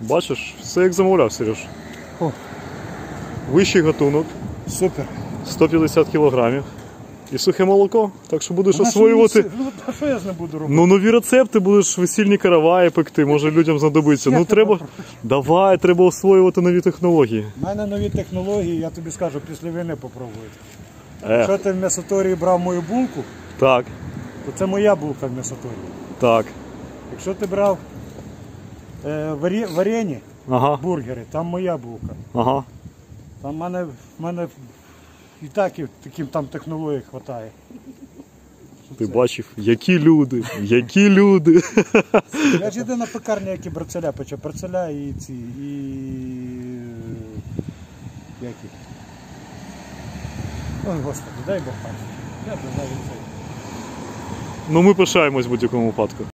Бачиш, все як замовляв, Сереж. О. Вищий гатунок. Супер. 150 кілограмів. І сухе молоко, так що будеш освоювати. Ну, що я ж не буду робити? Ну, нові рецепти, будеш весільні караваї пекти, може людям знадобиться. Ну, треба, давай, треба освоювати нові технології. У мене нові технології, я тобі скажу, після війни попробують. Якщо ти в м'ясоторії брав мою булку, так, то це моя булка в м'ясоторії. Так. Якщо ти брав варені, ага, бургери, там моя булка. Ага. Там в мене і так, і таким там технологій хватає. Ти бачив, які люди, які люди. Я ж єдина пекарня, які брацеля пече. Брацеля і ці, і... які? Ой, Господи, дай Бог пам'ять. Я б не знаю. Ну, ми пишаємось в будь-якому випадку.